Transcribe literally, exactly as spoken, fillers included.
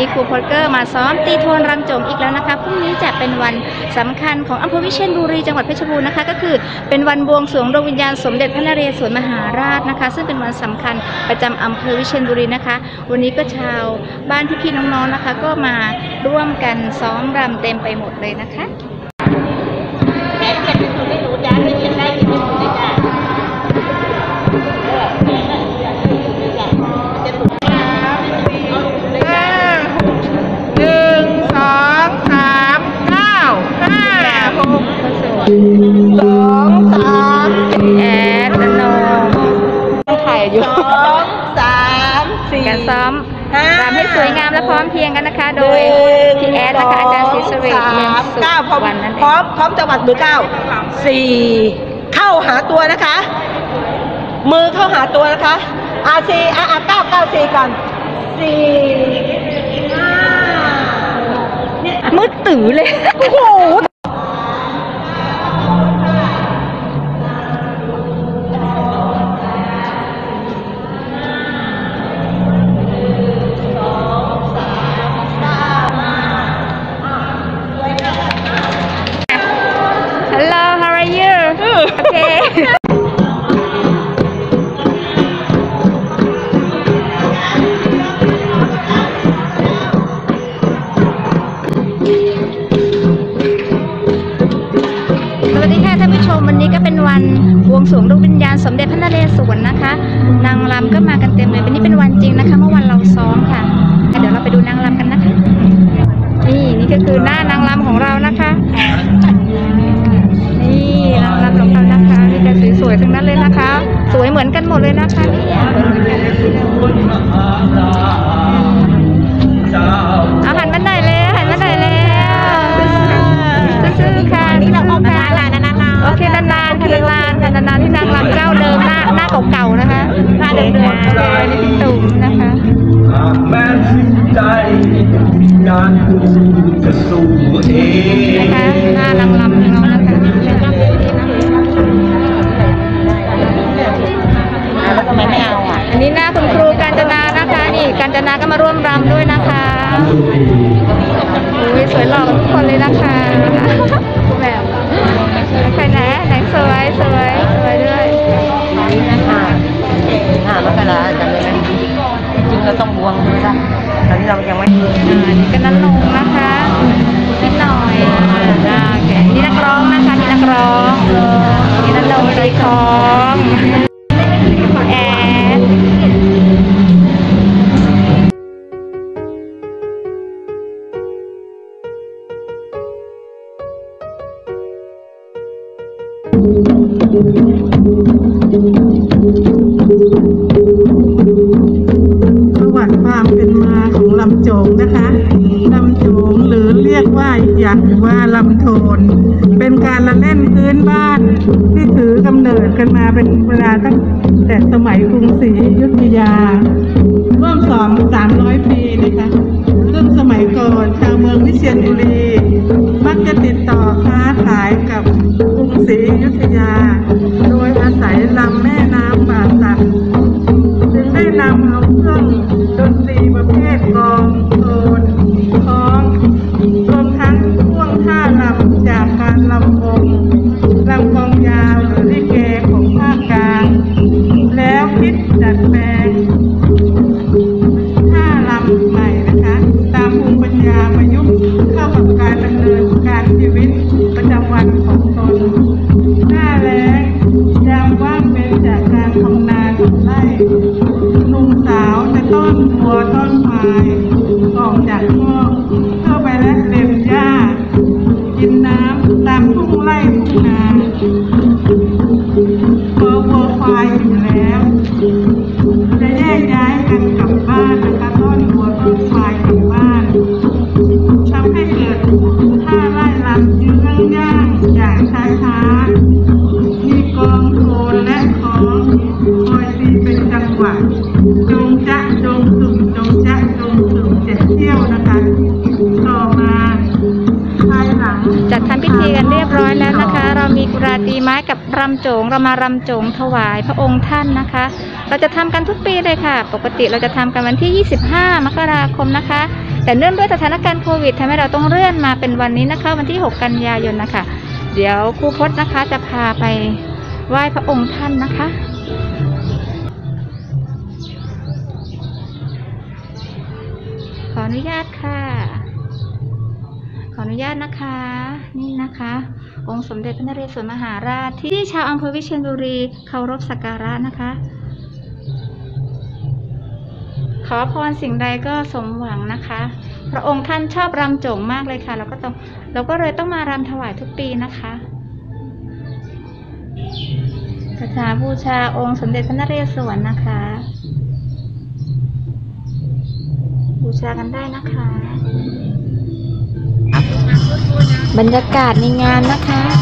นี้ครูพลเกอร์มาซ้อมตีโทนรังโจมอีกแล้วนะคะพรุ่งนี้จะเป็นวันสำคัญของอำเภอวิเชียรบุรีจังหวัดเพชรบูรณ์นะคะก็คือเป็นวันบวงสรวงดวงวิญญาณสมเด็จพระนเรศวรมหาราชนะคะซึ่งเป็นวันสำคัญประจำอำเภอวิเชียรบุรีนะคะวันนี้ก็ชาวบ้านพี่ๆน้องๆนะคะก็มาร่วมกันซ้อมรำเต็มไปหมดเลยนะคะสองสามแอดนนต้องถ่ายอยู่สองสามสี่การซ้อมรำให้สวยงามและพร้อมเพียงกันนะคะโดยพี่แอดนะคะอาจารย์ศรีสเวชเยี่ยมสุขวันนั้นพร้อมพร้อมจังหวัดมือเก้าสี่เข้าหาตัวนะคะมือเข้าหาตัวนะคะอาซีอาอาเก้าเก้าสี่ก่อนสี่ห้าเนี่ยมืดตื่นเลยโอ้โหสวงดวงวิญญาณสมเด็จพระนเรศวรนะคะนางรำก็มากันเต็มเลยวันนี้เป็นวันจริงนะคะเมื่อวันเราซ้อมค่ะเดี๋ยวเราไปดูนางรำกันนะคะนี่นี่ก็คือหน้านางรำของเรานะคะนี่นางรำของเรานะคะนี่จะสวยๆทั้งนั้นเลยนะคะสวยเหมือนกันหมดเลยนะคะเอาหันมาได้แล้วหันมาได้แล้วซื่อๆค่ะนี่เราออกมาแล้วนะโอเคนานๆค่ะนานๆค่ะนานๆที่นางรำเจ้าเดิมหน้าหน้าเก่าๆนะคะหน้าเดิมๆเลยนี่พี่ตู่นะคะแม่สิ้นใจงานคุณจะสู้เองนะคะหน้านางรำเรานะคะอันนี้หน้าคุณครูกาญจนานะคะนี่กาญจนาก็มาร่วมรำด้วยนะคะโอ้ยสวยหล่อทุกคนเลยนะคะแบบใครนะไหนสวยสวยสวยด้วยนี่นะคะห้ามกราจำเลยนะจริงเราต้องบวงด้วยนะตอนนี้เรายังไม่นี่ก็นั่นลงนะคะนิดหน่อยนี่นักร้องนะคะนี่นักร้องนี่นั่นลงเลยคองแอประวัติความเป็นมาของลำโจงนะคะลำโจงหรือเรียกว่ายักษ์ว่าลำโทนเป็นการละเล่นพื้นบ้านที่ถือกำเนิดกันมาเป็นเวลาตั้งแต่สมัยกรุงศรีอยุธยาร่วมสองสามร้อยปีนะคะซึ่งสมัยก่อนชาวเมืองวิเชียรบุรีมักจะติดต่อค้าขายกับกรุงศรีอยุธยาโดยอาศัยลำแม่น้ำป่าสักจึงได้นำเอาเครื่องดนตรีประเภทกลองโทนคล้องรวมทั้งท่วงท่าลำจากการลำวงลำกลองยาวหรือลิเกของภาคกลางแล้วคิดดัดแปลงท่าลำใหม่นะคะตามภูมิปัญญาประยุกต์เข้ากับการดำเนินการชีวิตประจำวันของตนหน้าแล้งยามว่างเว้นจากการทำนาทำไร่หนุ่มสาวจะต้อนวัวต้อนควายออกจากคอกเข้าไปแลกเล็มหญ้ากินน้ำตามทุ่งไร่ทุ่งนาพอวัวควายอยู่แล้วจะแยกย้ายกันกลับบ้านนะคะต้อนวัวต้อนควายกลับบ้านทำให้เกิดท่าไล่ลำยืนย่างอย่างช้าๆมีกองโทนและคล้องคอยตีเป็นจังหวะจงจะจงสึ่งจงจะจงสึ่งเจ็ดเที่ยวนะคะต่อมาภายหลังจัดทำพิธีกันเรียบร้อยแล้วนะคะเรามีกุราตีไม้กับรำโจงเรามารำโจงถวายพระองค์ท่านนะคะเราจะทำกันทุกปีเลยค่ะปกติเราจะทำกันวันที่ยี่สิบห้ามกราคมนะคะแต่ แต่เนื่องด้วยสถานการณ์โควิดทำให้เราต้องเลื่อนมาเป็นวันนี้นะคะวันที่หกกันยายนนะคะเดี๋ยวครูพจน์นะคะจะพาไปไหว้พระองค์ท่านนะคะขออนุญาตค่ะขออนุญาตนะคะนี่นะคะองค์สมเด็จพระนเรศวรมหาราชที่ชาวอำเภอวิเชียรบุรีเคารพสักการะนะคะขอพรสิ่งใดก็สมหวังนะคะพระองค์ท่านชอบรำโจงมากเลยค่ะเราก็ต้องเราก็เลยต้องมารำถวายทุกปีนะคะคาถาบูชาองค์สมเด็จพระนเรศวรนะคะบูชากันได้นะคะบรรยากาศในงานนะคะ